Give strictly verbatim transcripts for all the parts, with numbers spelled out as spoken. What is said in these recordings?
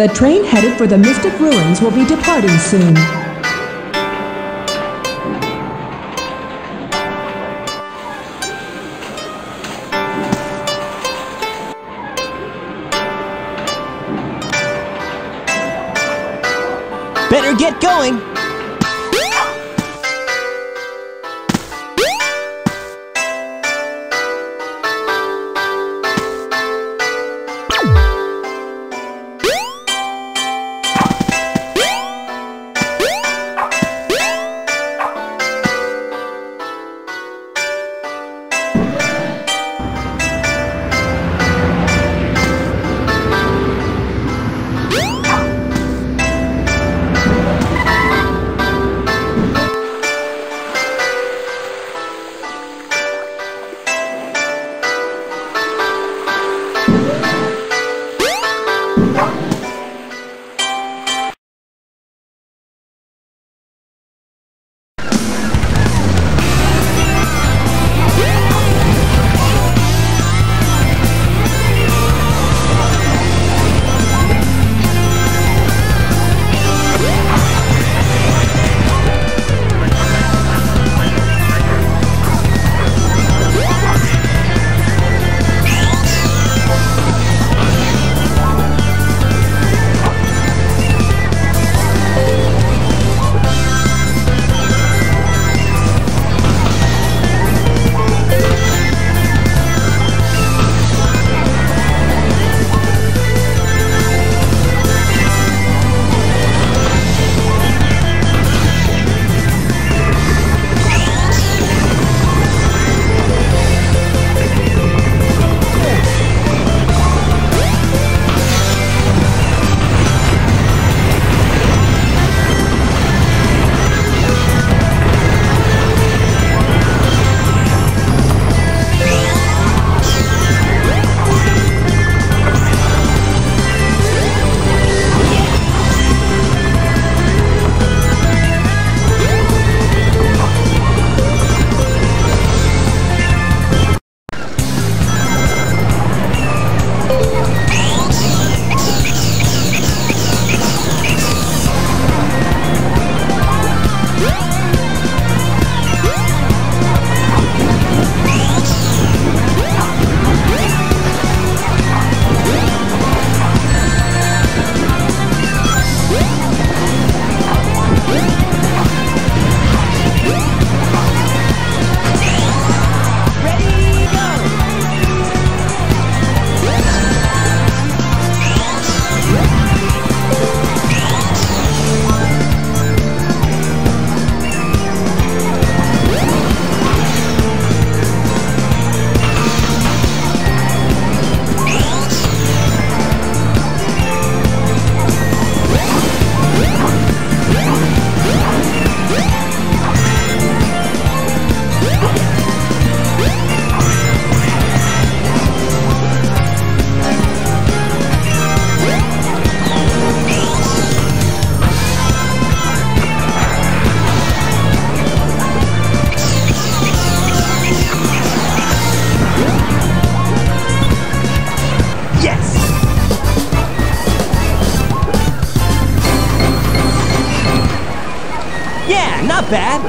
The train headed for the Mystic Ruins will be departing soon. Better get going! Yeah, not bad.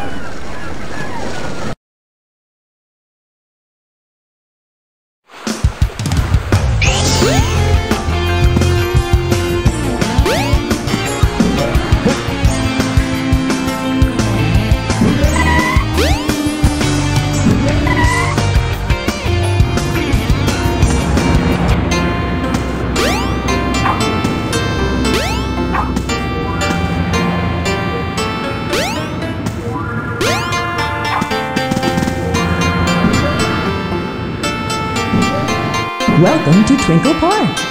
Welcome to Twinkle Park.